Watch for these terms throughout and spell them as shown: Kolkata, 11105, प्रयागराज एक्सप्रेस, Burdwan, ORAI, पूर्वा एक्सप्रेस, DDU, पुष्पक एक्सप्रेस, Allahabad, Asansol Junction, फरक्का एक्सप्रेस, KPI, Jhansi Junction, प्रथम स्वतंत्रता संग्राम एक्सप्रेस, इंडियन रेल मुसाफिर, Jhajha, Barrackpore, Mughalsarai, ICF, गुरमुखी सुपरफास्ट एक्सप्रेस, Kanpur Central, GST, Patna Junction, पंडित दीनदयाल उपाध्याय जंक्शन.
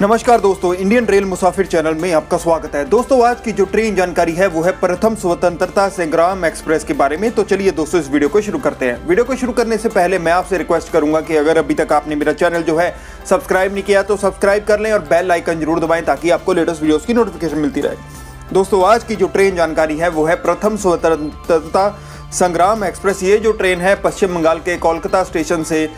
नमस्कार दोस्तों, इंडियन रेल मुसाफिर चैनल में आपका स्वागत है। दोस्तों, आज की जो ट्रेन जानकारी है वो है प्रथम स्वतंत्रता संग्राम एक्सप्रेस के बारे में। तो चलिए दोस्तों, इस वीडियो को शुरू करते हैं। वीडियो को शुरू करने से पहले मैं आपसे रिक्वेस्ट करूंगा कि अगर अभी तक आपने मेरा चैनल जो है सब्सक्राइब नहीं किया तो सब्सक्राइब कर लें और बेल आइकन जरूर दबाएं ताकि आपको लेटेस्ट वीडियोज़ की नोटिफिकेशन मिलती रहे। दोस्तों, आज की जो ट्रेन जानकारी है वो है प्रथम स्वतंत्रता संग्राम एक्सप्रेस। ये जो ट्रेन है पश्चिम बंगाल के कोलकाता स्टेशन से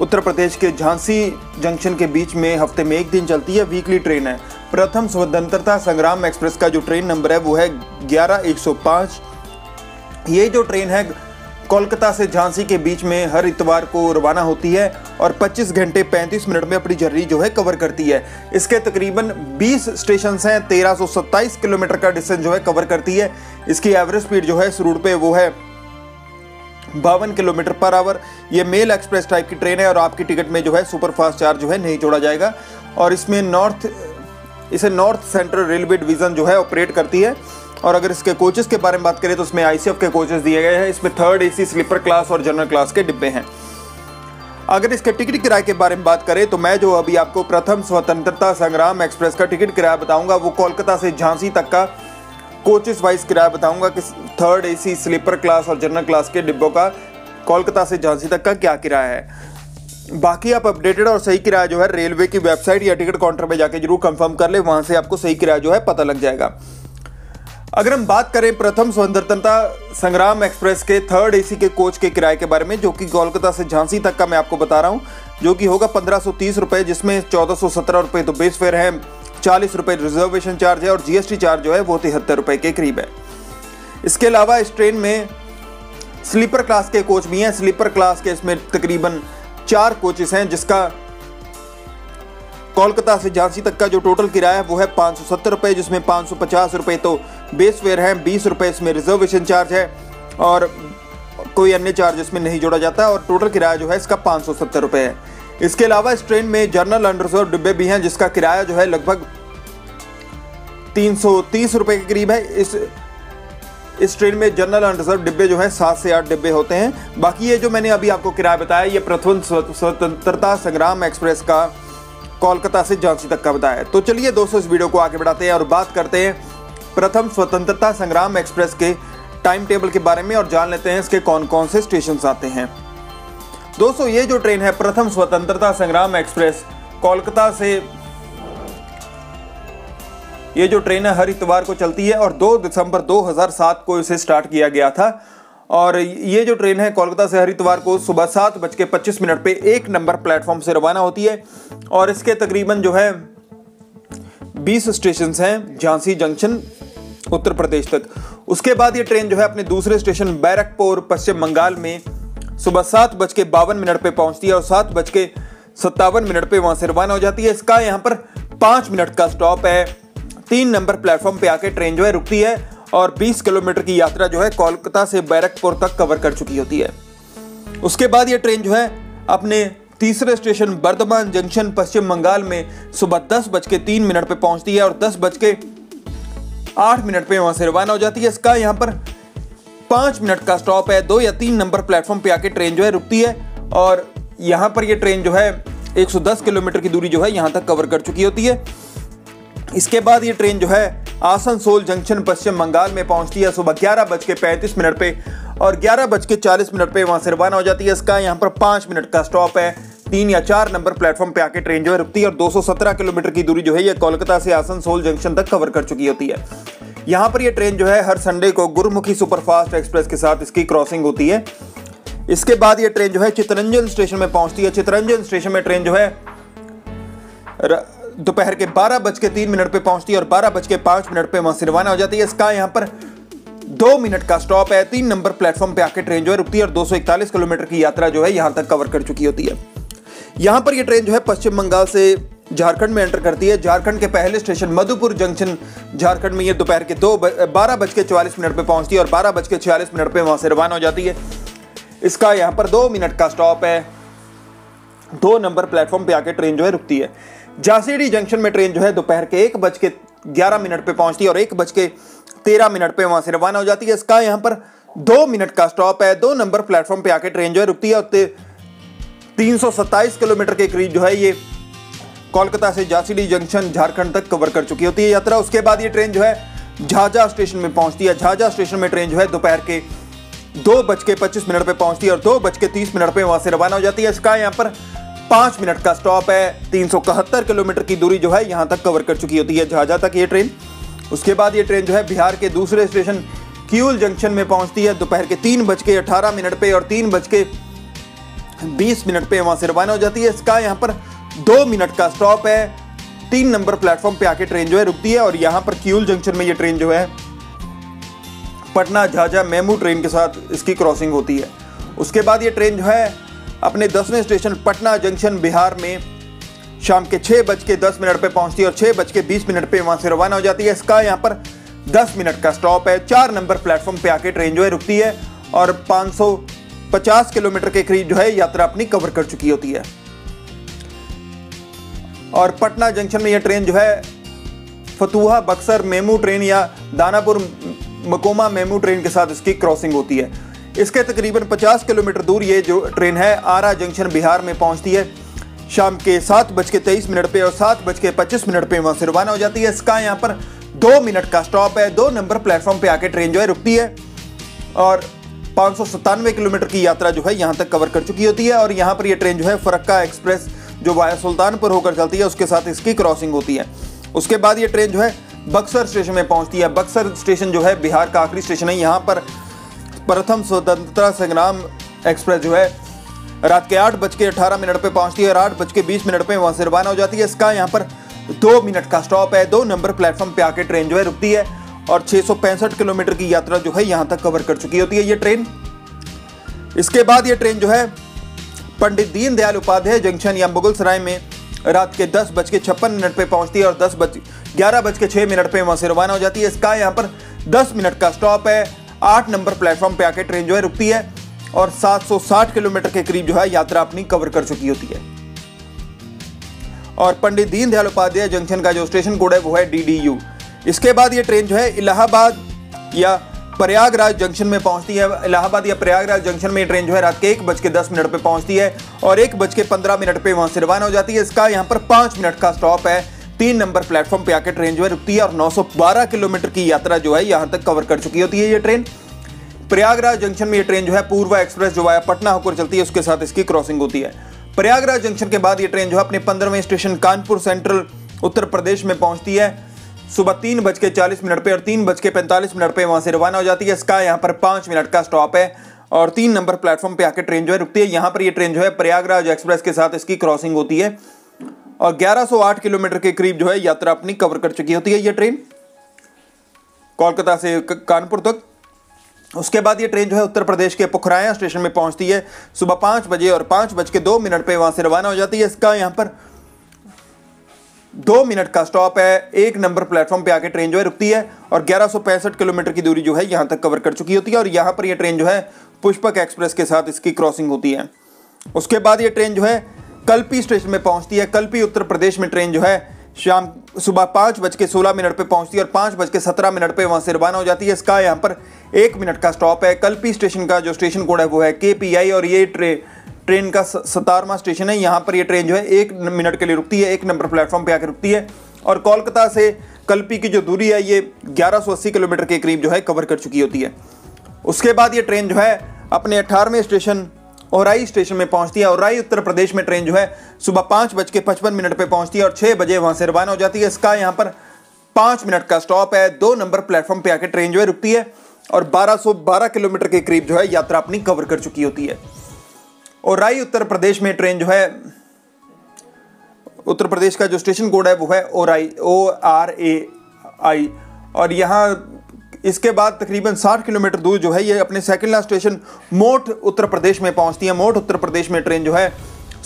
उत्तर प्रदेश के झांसी जंक्शन के बीच में हफ्ते में एक दिन चलती है, वीकली ट्रेन है। प्रथम स्वतंत्रता संग्राम एक्सप्रेस का जो ट्रेन नंबर है वो है 11105। ये जो ट्रेन है कोलकाता से झांसी के बीच में हर इतवार को रवाना होती है और 25 घंटे 35 मिनट में अपनी जर्नी जो है कवर करती है। इसके तकरीबन 20 स्टेशंस हैं, 1327 किलोमीटर का डिस्टेंस जो है कवर करती है। इसकी एवरेज स्पीड जो है इस रूट पे वो है 52 किलोमीटर पर आवर। ये मेल एक्सप्रेस टाइप की ट्रेन है और आपकी टिकट में जो है सुपरफास्ट चार्ज जो है नहीं जोड़ा जाएगा। और इसमें नॉर्थ सेंट्रल रेलवे डिवीज़न जो है ऑपरेट करती है। और अगर इसके कोचेस के बारे में बात करें तो इसमें ICF के कोचेस दिए गए हैं। इसमें थर्ड AC, स्लीपर क्लास और जनरल क्लास के डिब्बे हैं। अगर इसके टिकट किराए के बारे में बात करें तो मैं जो अभी आपको प्रथम स्वतंत्रता संग्राम एक्सप्रेस का टिकट किराया बताऊँगा वो कोलकाता से झांसी तक का कोचेस वाइज किराया बताऊंगा कि थर्ड AC, स्लीपर क्लास और जनरल क्लास के डिब्बों का कोलकाता से झांसी तक का क्या किराया है। बाकी आप अपडेटेड और सही किराया जो है रेलवे की वेबसाइट या टिकट काउंटर पे जाके जरूर कंफर्म कर ले, वहां से आपको सही किराया जो है पता लग जाएगा। अगर हम बात करें प्रथम स्वतंत्रता संग्राम एक्सप्रेस के थर्ड AC के कोच के किराए के बारे में, जो कि कोलकाता से झांसी तक का मैं आपको बता रहा हूँ, जो कि होगा 1530 रुपये, जिसमें 1417 रुपये तो बेस फेयर है, 40 रुपये रिजर्वेशन चार्ज है और GST चार्ज जो है वो 73 रुपये के करीब है। इसके अलावा इस ट्रेन में स्लीपर क्लास के कोच भी हैं। स्लीपर क्लास के इसमें तकरीबन 4 कोचेस हैं, जिसका कोलकाता से झांसी तक का जो टोटल किराया है वो है 570 रुपये, जिसमें 550 रुपये तो बेस फेयर है, 20 रुपये इसमें रिजर्वेशन चार्ज है और कोई अन्य चार्ज इसमें नहीं जोड़ा जाता और टोटल किराया जो है इसका 570 रुपये है। इसके अलावा इस ट्रेन में जनरल अंडरसर्व डिब्बे भी हैं, जिसका किराया जो है लगभग 330 रुपये के करीब है। इस ट्रेन में जनरल अंडरसर्व डिब्बे जो है 7 से 8 डिब्बे होते हैं। बाकी ये जो मैंने अभी आपको किराया बताया ये प्रथम स्वतंत्रता संग्राम एक्सप्रेस का कोलकाता से झांसी तक का बताया। तो चलिए दोस्तों, इस वीडियो को आगे बढ़ाते हैं और बात करते हैं प्रथम स्वतंत्रता संग्राम एक्सप्रेस के टाइम टेबल के बारे में और जान लेते हैं इसके कौन कौन से स्टेशन आते हैं। दोस्तों, ये जो ट्रेन है प्रथम स्वतंत्रता संग्राम एक्सप्रेस कोलकाता से ये जो ट्रेन है हर इतवार को चलती है और 2 दिसंबर 2007 को इसे स्टार्ट किया गया था। और ये जो ट्रेन है कोलकाता से हर इतवार को सुबह 7:25 पे 1 नंबर प्लेटफॉर्म से रवाना होती है और इसके तकरीबन जो है 20 स्टेशन हैं झांसी जंक्शन उत्तर प्रदेश तक। उसके बाद ये ट्रेन जो है अपने दूसरे स्टेशन बैरकपुर पश्चिम बंगाल में सुबह 7:52 पे पहुंचती है और 7:57 पे वहां से रवाना हो जाती है। इसका यहाँ पर 5 मिनट का स्टॉप है। 3 नंबर प्लेटफॉर्म पे आके ट्रेन जो है रुकती है और 20 किलोमीटर की यात्रा जो है कोलकाता से बैरकपुर तक कवर कर चुकी होती है। उसके बाद ये ट्रेन जो है अपने तीसरे स्टेशन बर्धमान जंक्शन पश्चिम बंगाल में सुबह 10:03 पे पहुंचती है और 10:08 पे वहाँ से रवाना हो जाती है। इसका यहाँ पर 5 मिनट का स्टॉप है। 2 या 3 नंबर प्लेटफॉर्म पे आके ट्रेन जो है रुकती है और यहाँ पर ये ट्रेन जो है 110 किलोमीटर की दूरी जो है यहाँ तक कवर कर चुकी होती है। इसके बाद ये ट्रेन जो है आसनसोल जंक्शन पश्चिम बंगाल में पहुँचती है सुबह 11:35 पे और 11:40 पे वहाँ से रवाना हो जाती है। इसका यहाँ पर 5 मिनट का स्टॉप है। 3 या 4 नंबर प्लेटफॉर्म पे आके ट्रेन जो है रुकती है और 217 किलोमीटर की दूरी जो है ये कोलकाता से आसनसोल जंक्शन तक कवर कर चुकी होती है। यहाँ पर यह ट्रेन जो है हर संडे को गुरमुखी सुपरफास्ट एक्सप्रेस के साथ इसकी क्रॉसिंग होती है। इसके बाद ये ट्रेन जो है चितरंजन स्टेशन में पहुँचती है। चितरंजन स्टेशन में ट्रेन जो है दोपहर के 12:03 पे पहुँचती है और 12:05 पे वहाँ से रवाना हो जाती है। इसका यहाँ पर 2 मिनट का स्टॉप है। 3 नंबर प्लेटफॉर्म पे आके ट्रेन जो है रुकती है और 241 किलोमीटर की यात्रा जो है यहाँ तक कवर कर चुकी होती है। यहाँ पर यह ट्रेन जो है पश्चिम बंगाल से झारखंड में एंटर करती है। झारखंड के पहले स्टेशन मधुपुर जंक्शन झारखंड में ये दोपहर के 12:44 पे पहुंचती है और 12:46 पे वहाँ से रवाना हो जाती है। इसका यहाँ पर 2 मिनट का स्टॉप है। 2 नंबर प्लेटफॉर्म पे आके ट्रेन जो है रुकती है। झासीडी जंक्शन में ट्रेन जो है दोपहर के 1:11 पे पहुँचती है और 1:13 पे वहाँ से रवाना हो जाती है। इसका यहाँ पर 2 मिनट का स्टॉप है। 2 नंबर प्लेटफॉर्म पे आके ट्रेन जो है रुकती है और 327 किलोमीटर के करीब जो है ये कोलकाता से झांसीडी जंक्शन झारखंड तक कवर कर चुकी होती है यात्रा। उसके बाद ये ट्रेन जो है झाझा स्टेशन में पहुंचती है। झाझा स्टेशन में ट्रेन जो है दोपहर के 2:25 पे पहुंचती है और 2:30 पे वहां से रवाना हो जाती है। इसका यहाँ पर 5 मिनट का स्टॉप है। 371 किलोमीटर की दूरी जो है यहाँ तक कवर कर चुकी होती है झाझा तक ये ट्रेन। उसके बाद ये ट्रेन जो है बिहार के दूसरे स्टेशन किउल जंक्शन में पहुंचती है दोपहर के 3:18 पे और 3:20 पे वहां से रवाना हो जाती है। इसका यहाँ पर 2 मिनट का स्टॉप है। 3 नंबर प्लेटफॉर्म पे आके ट्रेन जो है रुकती है और यहाँ पर किउल जंक्शन में ये ट्रेन जो है पटना झाझा मेमू ट्रेन के साथ इसकी क्रॉसिंग होती है। उसके बाद ये ट्रेन जो है अपने 10वें स्टेशन पटना जंक्शन बिहार में शाम के 6:10 पे पहुंचती है और 6:20 पे वहां से रवाना हो जाती है। इसका यहाँ पर 10 मिनट का स्टॉप है। 4 नंबर प्लेटफॉर्म पे आके ट्रेन जो है रुकती है और 550 किलोमीटर के करीब जो है यात्रा अपनी कवर कर चुकी होती है। और पटना जंक्शन में यह ट्रेन जो है फतुहा बक्सर मेमू ट्रेन या दानापुर मकोमा मेमू ट्रेन के साथ इसकी क्रॉसिंग होती है। इसके तकरीबन 50 किलोमीटर दूर ये जो ट्रेन है आरा जंक्शन बिहार में पहुंचती है शाम के 7:23 पे और 7:25 पे वहां से रवाना हो जाती है। इसका यहाँ पर 2 मिनट का स्टॉप है। 2 नंबर प्लेटफॉर्म पे आके ट्रेन जो है रुकती है और 597 किलोमीटर की यात्रा जो है यहाँ तक कवर कर चुकी होती है। और यहाँ पर यह ट्रेन जो है फरक्का एक्सप्रेस जो वाया सुल्तानपुर होकर चलती है उसके साथ इसकी क्रॉसिंग होती है। उसके बाद ये ट्रेन जो है बक्सर स्टेशन में पहुँचती है। बक्सर स्टेशन जो है बिहार का आखिरी स्टेशन है। यहाँ पर प्रथम स्वतंत्रता संग्राम एक्सप्रेस जो है रात के 8:18 पे पहुंचती है और 8:20 पे वहां से रवाना हो जाती है। इसका यहाँ पर 2 मिनट का स्टॉप है। 2 नंबर प्लेटफॉर्म पे आके ट्रेन जो है रुकती है और 665 किलोमीटर की यात्रा जो है यहाँ तक कवर कर चुकी होती है ये ट्रेन। इसके बाद ये ट्रेन जो है पंडित दीनदयाल उपाध्याय जंक्शन या मुगलसराय में रात के 10:56 पे पहुंचती है और 11:06 पे वहाँ से रवाना हो जाती है। इसका यहाँ पर 10 मिनट का स्टॉप है। 8 नंबर प्लेटफॉर्म पे आके ट्रेन जो है रुकती है और 760 किलोमीटर के करीब जो है यात्रा अपनी कवर कर चुकी होती है। और पंडित दीनदयाल उपाध्याय जंक्शन का जो स्टेशन कोड है वो है DDU। इसके बाद ये ट्रेन जो है इलाहाबाद या प्रयागराज जंक्शन में पहुंचती है। इलाहाबाद या प्रयागराज जंक्शन में ट्रेन जो है रात के 1:10 पे पहुंचती है और 1:15 पे वहां से रवाना हो जाती है। इसका यहाँ पर 5 मिनट का स्टॉप है। 3 नंबर प्लेटफॉर्म पे आके ट्रेन जो है रुकती है और 912 किलोमीटर की यात्रा जो है यहाँ तक कवर कर चुकी होती है ये ट्रेन। प्रयागराज जंक्शन में ये ट्रेन जो है पूर्वा एक्सप्रेस जो वाया पटना होकर चलती है उसके साथ इसकी क्रॉसिंग होती है। प्रयागराज जंक्शन के बाद ये ट्रेन जो है अपने 15वें स्टेशन कानपुर सेंट्रल उत्तर प्रदेश में पहुंचती है सुबह 3:40 पे और 3:45 पे वहाँ से रवाना हो जाती है। इसका यहाँ पर 5 मिनट का स्टॉप है और 3 नंबर प्लेटफॉर्म पे आके ट्रेन जो है रुकती है। यहाँ पर ये ट्रेन जो है प्रयागराज एक्सप्रेस के साथ इसकी क्रॉसिंग होती है और 1108 किलोमीटर के करीब जो है यात्रा अपनी कवर कर चुकी होती है ये ट्रेन कोलकाता से कानपुर तक। उसके बाद ये ट्रेन जो है उत्तर प्रदेश के पोखराया स्टेशन में पहुंचती है सुबह 5 बजे और 5:02 पे वहां से रवाना हो जाती है। इसका यहाँ पर 2 मिनट का स्टॉप है। 1 नंबर प्लेटफॉर्म पे आके ट्रेन जो है रुकती है और 1165 किलोमीटर की दूरी जो है यहाँ तक कवर कर चुकी होती है। और यहाँ पर यह ट्रेन जो है पुष्पक एक्सप्रेस के साथ इसकी क्रॉसिंग होती है। उसके बाद ये ट्रेन जो है कल्पी स्टेशन में पहुंचती है। कल्पी उत्तर प्रदेश में ट्रेन जो है शाम सुबह 5:16 पे पहुंचती है और 5:17 पे वहां से रवाना हो जाती है। इसका यहाँ पर 1 मिनट का स्टॉप है। कल्पी स्टेशन का जो स्टेशन कोड है वो है KPI और ये ट्रेन का 17वां स्टेशन है। यहाँ पर ये ट्रेन जो है 1 मिनट के लिए रुकती है। 1 नंबर प्लेटफॉर्म पे आकर रुकती है और कोलकाता से कल्पी की जो दूरी है ये 1180 किलोमीटर के करीब जो है कवर कर चुकी होती है। उसके बाद ये ट्रेन जो है अपने 18वें स्टेशन औराई स्टेशन में पहुंचती है। औराई उत्तर प्रदेश में ट्रेन जो है सुबह 5:55 पे पहुंचती है और 6 बजे वहां से रवाना हो जाती है। इसका यहाँ पर 5 मिनट का स्टॉप है। 2 नंबर प्लेटफॉर्म पे आके ट्रेन जो है रुकती है और 1212 किलोमीटर के करीब जो है यात्रा अपनी कवर कर चुकी होती है। औराई उत्तर प्रदेश में ट्रेन जो है उत्तर प्रदेश का जो स्टेशन कोड है वो है औराई ORAI और यहाँ इसके बाद तकरीबन 60 किलोमीटर दूर जो है ये अपने सैकिला स्टेशन मोट उत्तर प्रदेश में पहुंचती है। मोट उत्तर प्रदेश में ट्रेन जो है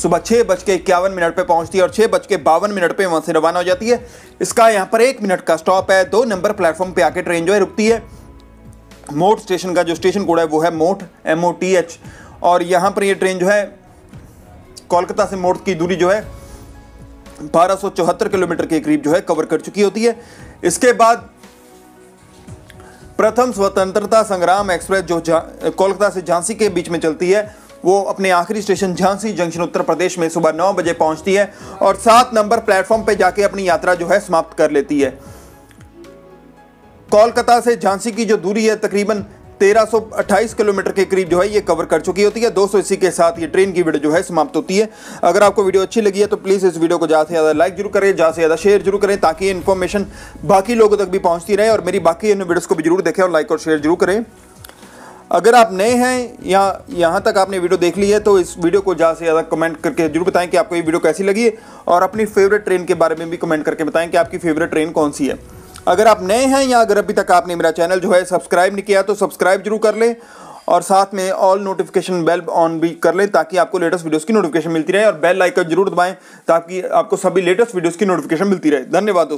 सुबह 6:51 पे पहुंचती है और 6:52 पे वहाँ से रवाना हो जाती है। इसका यहाँ पर 1 मिनट का स्टॉप है। 2 नंबर प्लेटफॉर्म पे आके ट्रेन जो है रुकती है। मोट स्टेशन का जो स्टेशन कोड है वो है मोट MOTH और यहाँ पर ये ट्रेन जो है कोलकाता से मोट की दूरी जो है 1274 किलोमीटर के करीब जो है कवर कर चुकी होती है। इसके बाद प्रथम स्वतंत्रता संग्राम एक्सप्रेस जो कोलकाता से झांसी के बीच में चलती है वो अपने आखिरी स्टेशन झांसी जंक्शन उत्तर प्रदेश में सुबह 9 बजे पहुंचती है और 7 नंबर प्लेटफॉर्म पे जाके अपनी यात्रा जो है समाप्त कर लेती है। कोलकाता से झांसी की जो दूरी है तकरीबन 1328 किलोमीटर के करीब जो है ये कवर कर चुकी होती है। 200 के साथ ये ट्रेन की वीडियो जो है समाप्त होती है। अगर आपको वीडियो अच्छी लगी है तो प्लीज़ इस वीडियो को ज़्यादा से ज़्यादा लाइक जरूर करें, ज़्यादा से ज़्यादा शेयर जरूर करें ताकि ये इन्फॉर्मेशन बाकी लोगों तक भी पहुंचती रहे और मेरी बाकी इन वीडियोज़ को भी जरूर देखें और लाइक और शेयर जरूर करें। अगर आप नए हैं या यहाँ तक आपने वीडियो देख ली है तो इस वीडियो को ज़्यादा से ज़्यादा कमेंट करके जरूर बताएं कि आपको ये वीडियो कैसी लगी है और अपनी फेवरेट ट्रेन के बारे में भी कमेंट करके बताएं कि आपकी फेवरेट ट्रेन कौन सी है। अगर आप नए हैं या अगर अभी तक आपने मेरा चैनल जो है सब्सक्राइब नहीं किया तो सब्सक्राइब जरूर कर लें और साथ में ऑल नोटिफिकेशन बेल ऑन भी कर लें ताकि आपको लेटेस्ट वीडियोस की नोटिफिकेशन मिलती रहे और बेल आइकन जरूर दबाएं ताकि आपको सभी लेटेस्ट वीडियोस की नोटिफिकेशन मिलती रहे। धन्यवाद।